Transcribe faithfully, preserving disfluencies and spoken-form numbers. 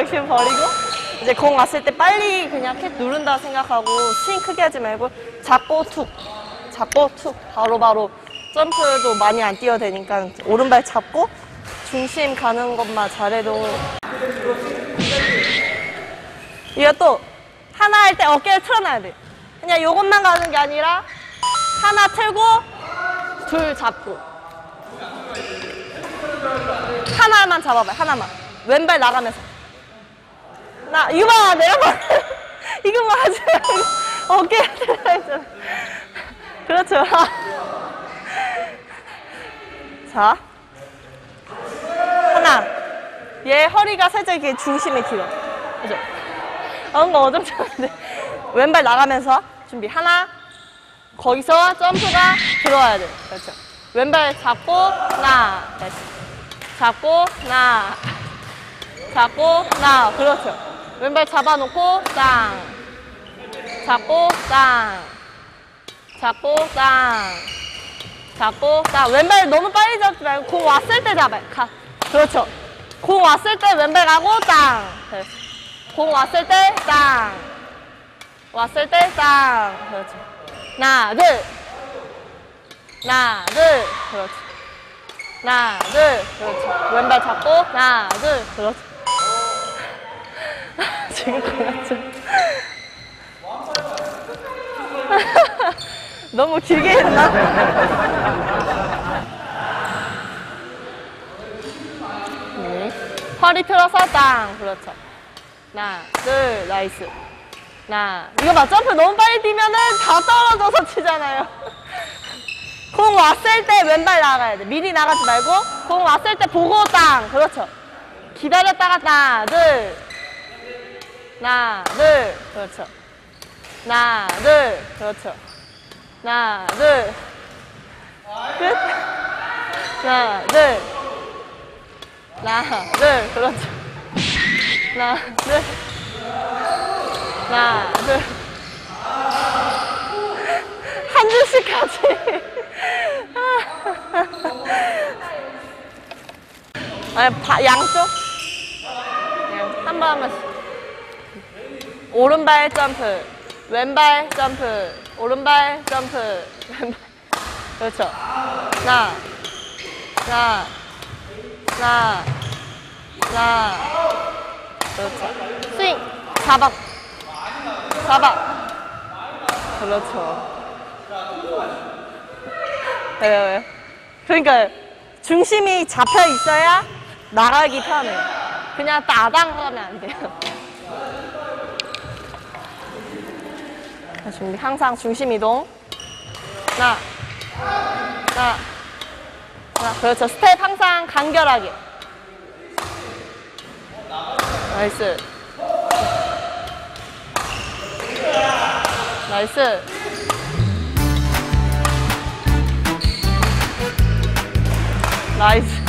리액션 버리고 이제 공 왔을 때 빨리 그냥 캣 누른다 생각하고 스윙 크게 하지 말고 잡고 툭 잡고 툭 바로바로 점프도 많이 안 뛰어대니까 오른발 잡고 중심 가는 것만 잘해도 이거 또 하나 할 때 어깨를 틀어놔야 돼. 그냥 요것만 가는 게 아니라 하나 틀고 둘 잡고 하나만 잡아봐요. 하나만 왼발 나가면서 나 이거 봐 내려봐 이거 뭐 하지 말고 어깨에 들어있잖아. 그렇죠. 자 하나 얘 허리가 살짝 이렇게 중심에 길어. 그죠? 아 뭔가 어정쩡한데 왼발 나가면서 준비 하나 거기서 점프가 들어와야 돼. 그렇죠. 왼발 잡고 하나 그렇죠. 잡고 하나 잡고 하나 그렇죠. 왼발 잡아놓고 땅 잡고 땅 잡고 땅 잡고 땅 왼발 너무 빨리 잡지 말고 공 왔을 때 잡아요. 가 그렇죠. 공 왔을 때 왼발 가고 땅 그렇죠. 공 왔을 때 땅 왔을 때 땅 그렇죠. 하나 둘 하나 둘 그렇죠. 하나 둘 그렇죠. 왼발 잡고 하나 둘 그렇죠. 지금 그렇죠. 너무 길게 했나? 네. 허리 펴서 땅 그렇죠. 하나 둘 나이스. 하나 이거 봐 점프 너무 빨리 뛰면은 다 떨어져서 치잖아요. 공 왔을 때 왼발 나가야 돼. 미리 나가지 말고 공 왔을 때 보고 땅 그렇죠. 기다렸다가 하나 둘 하나 둘 그렇죠. 하나 둘 그렇죠. 하나 둘 끝. 하나 둘 하나 둘 그렇죠. 하나 둘 하나 둘 한 줄씩 같이. 아니 바, 양쪽 한 번만 오른발 점프 왼발 점프 오른발 점프 왼발 그렇죠. 하나 하나 하나 하나 그렇죠. 스윙 잡아 잡아 그렇죠. 왜요 왜요? 그러니까 중심이 잡혀 있어야 나가기 편해요. 그냥 따당 하면 안 돼요. 준비 항상 중심 이동 하나 하나 하나 그렇죠. 스텝 항상 간결하게 나이스 나이스 나이스.